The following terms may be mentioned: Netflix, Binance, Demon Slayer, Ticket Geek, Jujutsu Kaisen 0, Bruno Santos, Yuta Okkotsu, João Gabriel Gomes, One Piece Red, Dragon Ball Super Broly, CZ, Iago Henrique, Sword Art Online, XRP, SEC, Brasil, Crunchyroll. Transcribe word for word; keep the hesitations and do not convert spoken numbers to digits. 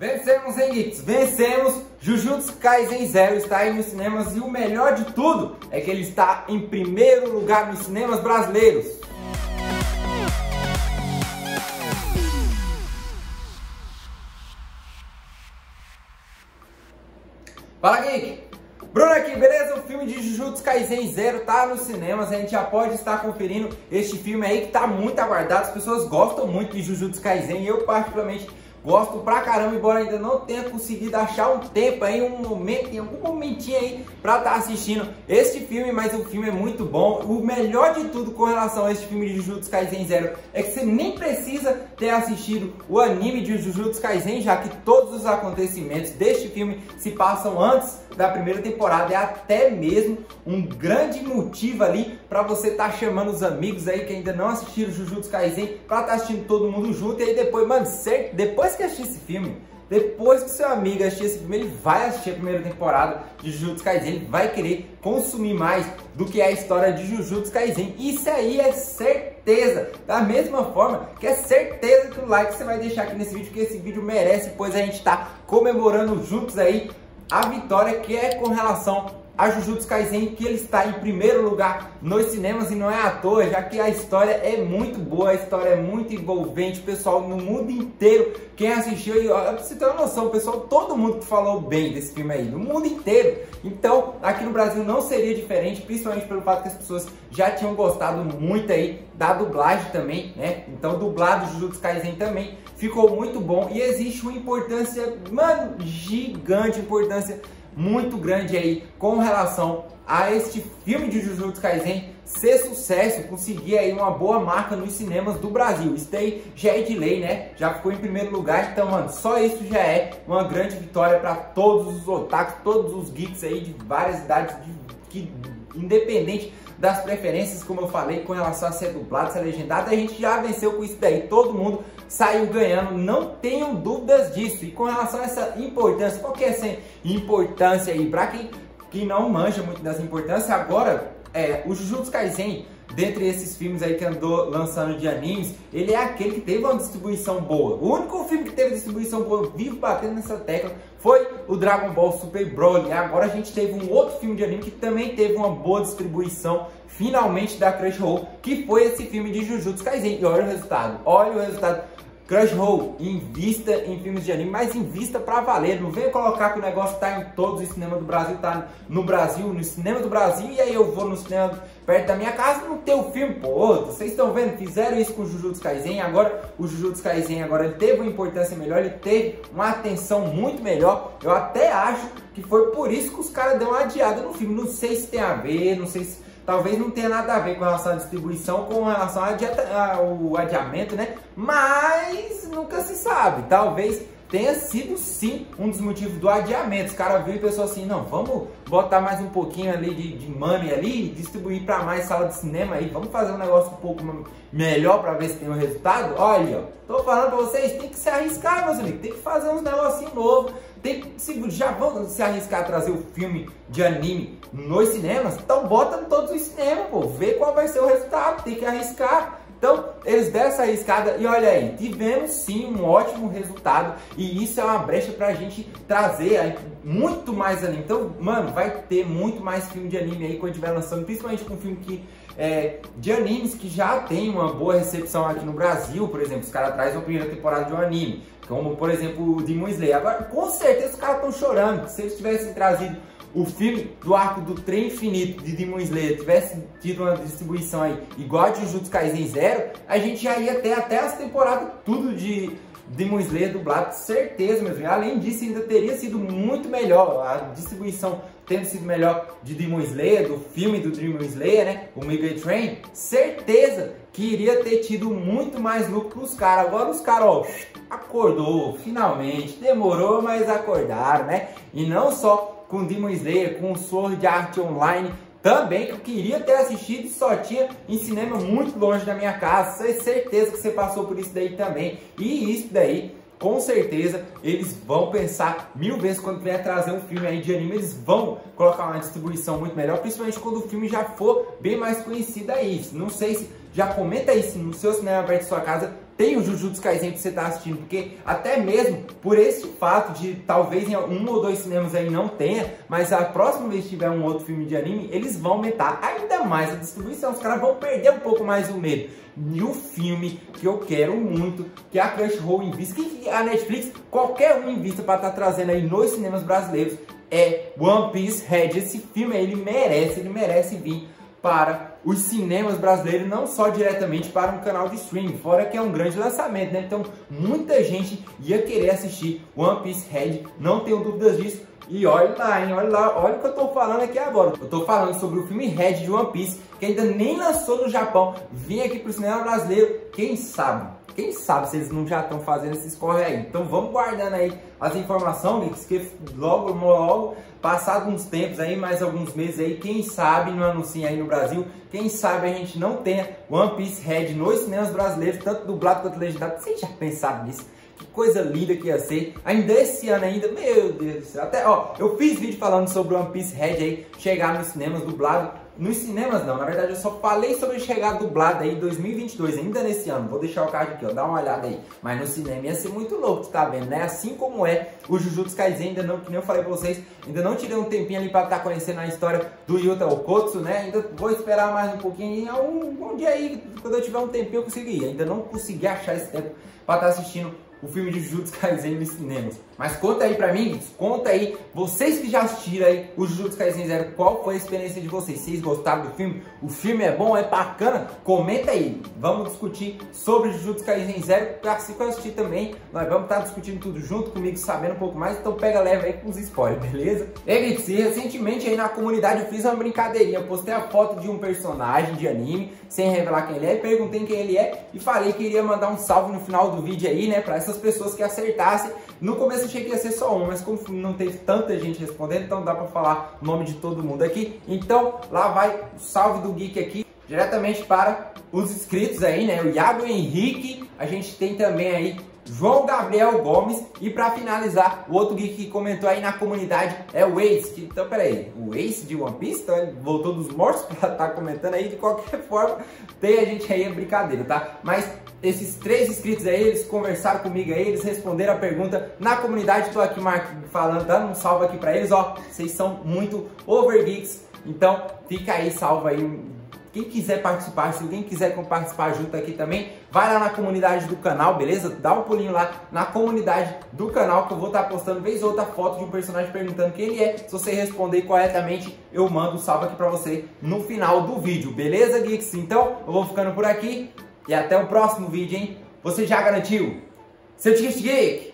Vencemos, hein, Geeks? Vencemos! Jujutsu Kaisen zero está aí nos cinemas e o melhor de tudo é que ele está em primeiro lugar nos cinemas brasileiros. Fala, Geek! Bruno aqui, beleza? O filme de Jujutsu Kaisen zero tá nos cinemas, a gente já pode estar conferindo este filme aí que tá muito aguardado. As pessoas gostam muito de Jujutsu Kaisen e eu particularmente gosto pra caramba, embora ainda não tenha conseguido achar um tempo aí, um momento, em algum momentinho aí pra estar tá assistindo este filme, mas o filme é muito bom. O melhor de tudo com relação a este filme de Jujutsu Kaisen zero é que você nem precisa ter assistido o anime de Jujutsu Kaisen, já que todos os acontecimentos deste filme se passam antes da primeira temporada. É até mesmo um grande motivo ali pra você tá chamando os amigos aí que ainda não assistiram Jujutsu Kaisen pra tá assistindo todo mundo junto, e aí depois, mano, certo, depois Depois que assistir esse filme, depois que seu amigo assistir esse filme, ele vai assistir a primeira temporada de Jujutsu Kaisen, ele vai querer consumir mais do que a história de Jujutsu Kaisen. Isso aí é certeza, da mesma forma que é certeza que o like você vai deixar aqui nesse vídeo, porque esse vídeo merece, pois a gente tá comemorando juntos aí a vitória que é com relação a Jujutsu Kaisen, que ele está em primeiro lugar nos cinemas, e não é à toa, já que a história é muito boa, a história é muito envolvente, o pessoal no mundo inteiro, quem assistiu, e ó, pra você ter uma noção, pessoal, todo mundo que falou bem desse filme aí, no mundo inteiro. Então, aqui no Brasil não seria diferente, principalmente pelo fato que as pessoas já tinham gostado muito aí da dublagem também, né? Então, dublado Jujutsu Kaisen também ficou muito bom, e existe uma importância, mano, gigante, importância muito grande aí com relação a este filme de Jujutsu Kaisen ser sucesso, conseguir aí uma boa marca nos cinemas do Brasil. Isso daí já é de lei, né? Já ficou em primeiro lugar, então, mano, só isso já é uma grande vitória para todos os otakus, todos os geeks aí de várias idades, de, que, independente das preferências, como eu falei, com relação a ser dublado, ser legendado, a gente já venceu com isso daí, todo mundo saiu ganhando, não tenham dúvidas disso. E com relação a essa importância, qual que é essa importância aí? Pra quem, quem não manja muito das importâncias, agora é, o Jujutsu Kaisen, dentre esses filmes aí que andou lançando de animes, ele é aquele que teve uma distribuição boa. O único filme que teve distribuição boa, eu vivo batendo nessa tecla, foi o Dragon Ball Super Broly. Agora a gente teve um outro filme de anime que também teve uma boa distribuição, finalmente, da Crunchyroll, que foi esse filme de Jujutsu Kaisen. E olha o resultado, olha o resultado. Crunchyroll, invista em filmes de anime, mas invista pra valer. Não venha colocar que o negócio tá em todos os cinemas do Brasil, tá no Brasil, no cinema do Brasil, e aí eu vou no cinema perto da minha casa e não tem o filme. Pô, vocês estão vendo, fizeram isso com o Jujutsu Kaisen, agora o Jujutsu Kaisen agora ele teve uma importância melhor, ele teve uma atenção muito melhor. Eu até acho que foi por isso que os caras deu uma adiada no filme. Não sei se tem a ver, não sei se... Talvez não tenha nada a ver com relação à distribuição, com relação ao adiamento, né? Mas nunca se sabe. Talvez tenha sido, sim, um dos motivos do adiamento. Os caras viram e pensou assim, não, vamos botar mais um pouquinho ali de, de money ali, distribuir para mais sala de cinema aí, vamos fazer um negócio um pouco melhor para ver se tem um resultado. Olha, ó, tô falando para vocês, tem que se arriscar, meus amigos, tem que fazer uns negocinhos novos. Tem, se já vão se arriscar a trazer o filme de anime nos cinemas, então bota em todos os cinemas, pô, vê qual vai ser o resultado, tem que arriscar. Então eles deram essa arriscada e olha aí, tivemos sim um ótimo resultado, e isso é uma brecha pra gente trazer muito mais anime. Então, mano, vai ter muito mais filme de anime aí quando tiver lançando, principalmente com um filme que, é, de animes que já tem uma boa recepção aqui no Brasil. Por exemplo, os caras trazem a primeira temporada de um anime, como por exemplo o Demon Slayer. Agora, com certeza os caras estão chorando. Se eles tivessem trazido o filme do arco do trem infinito de Demon Slayer, tivesse tido uma distribuição aí igual a de Jujutsu Kaisen zero, a gente já ia ter até as temporadas tudo de Demon Slayer dublado, certeza, meus amigos. Além disso, ainda teria sido muito melhor a distribuição, tendo sido melhor de Demon Slayer, do filme do Demon Slayer, né? O Mega Train, certeza que iria ter tido muito mais lucro pros caras. Agora os caras, ó, acordou, finalmente, demorou, mas acordaram, né? E não só com Demon Slayer, com Sword Art Online também, que eu queria ter assistido e só tinha em cinema muito longe da minha casa. É certeza que você passou por isso daí também. E isso daí, com certeza, eles vão pensar mil vezes quando vier trazer um filme aí de anime. Eles vão colocar uma distribuição muito melhor, principalmente quando o filme já for bem mais conhecido aí. Não sei se... Já comenta aí se no seu cinema perto de sua casa tem o Jujutsu Kaisen pra você estar assistindo, porque até mesmo por esse fato de talvez em um ou dois cinemas aí não tenha, mas a próxima vez que tiver um outro filme de anime, eles vão aumentar ainda mais a distribuição, os caras vão perder um pouco mais o medo. E o filme que eu quero muito que a Crunchyroll invista, que a Netflix, qualquer um invista pra estar trazendo aí nos cinemas brasileiros, é One Piece Red. Esse filme aí, ele merece, ele merece vir para os cinemas brasileiros, não só diretamente para um canal de streaming, fora que é um grande lançamento, né? Então muita gente ia querer assistir One Piece Red, não tenho dúvidas disso. E olha lá, hein? Olha lá, olha o que eu tô falando aqui agora. Eu tô falando sobre o filme Red de One Piece, que ainda nem lançou no Japão, vim aqui pro cinema brasileiro, quem sabe? Quem sabe se eles não já estão fazendo esses corre aí. Então vamos guardando aí as informações, que logo, logo, passado uns tempos aí, mais alguns meses aí, quem sabe não anuncia aí no Brasil, quem sabe a gente não tenha One Piece Red nos cinemas brasileiros, tanto dublado quanto legendado. Vocês já pensaram nisso? Que coisa linda que ia ser. Ainda esse ano ainda, meu Deus do céu. Até, ó, eu fiz vídeo falando sobre One Piece Red aí, chegar nos cinemas dublado. Nos cinemas não, na verdade eu só falei sobre chegar dublado aí em dois mil e vinte e dois, ainda nesse ano. Vou deixar o card aqui, ó, dá uma olhada aí. Mas no cinema ia ser muito louco, tá vendo, né? Assim como é o Jujutsu Kaisen, ainda não, que nem eu falei pra vocês, ainda não tirei um tempinho ali pra estar tá conhecendo a história do Yuta Okkotsu, né? Ainda vou esperar mais um pouquinho, um, um dia aí, quando eu tiver um tempinho eu consigo ir. Ainda não consegui achar esse tempo pra estar tá assistindo o filme de Jujutsu Kaisen nos cinemas. Mas conta aí pra mim, conta aí, vocês que já assistiram aí o Jujutsu Kaisen zero, qual foi a experiência de vocês? Vocês gostaram do filme? O filme é bom? É bacana? Comenta aí. Vamos discutir sobre Jujutsu Kaisen zero, pra se assistir também. Nós vamos estar discutindo tudo junto comigo, sabendo um pouco mais. Então pega leve aí com os spoilers, beleza? E se recentemente aí na comunidade eu fiz uma brincadeirinha. Eu postei a foto de um personagem de anime, sem revelar quem ele é, perguntei quem ele é e falei que iria mandar um salve no final do vídeo aí, né? Pra essa essas pessoas que acertassem. No começo eu achei que ia ser só um, mas como não teve tanta gente respondendo, então dá pra falar o nome de todo mundo aqui. Então lá vai o salve do Geek aqui, diretamente para os inscritos aí, né? O Iago Henrique, a gente tem também aí João Gabriel Gomes, e pra finalizar, o outro Geek que comentou aí na comunidade é o Ace, que, então peraí, o Ace de One Piece, então ele voltou dos mortos pra tá comentando aí. De qualquer forma, tem a gente aí, é brincadeira, tá? Mas esses três inscritos aí, eles conversaram comigo aí, eles responderam a pergunta na comunidade, tô aqui falando, dando um salve aqui pra eles, ó, vocês são muito overgeeks, então fica aí, salva aí. Quem quiser participar, se alguém quiser participar junto aqui também, vai lá na comunidade do canal, beleza? Dá um pulinho lá na comunidade do canal, que eu vou estar postando vez ou outra foto de um personagem perguntando quem ele é. Se você responder corretamente, eu mando um salve aqui pra você no final do vídeo, beleza, Geeks? Então, eu vou ficando por aqui e até o próximo vídeo, hein? Você já garantiu? Seu Ticket Geek!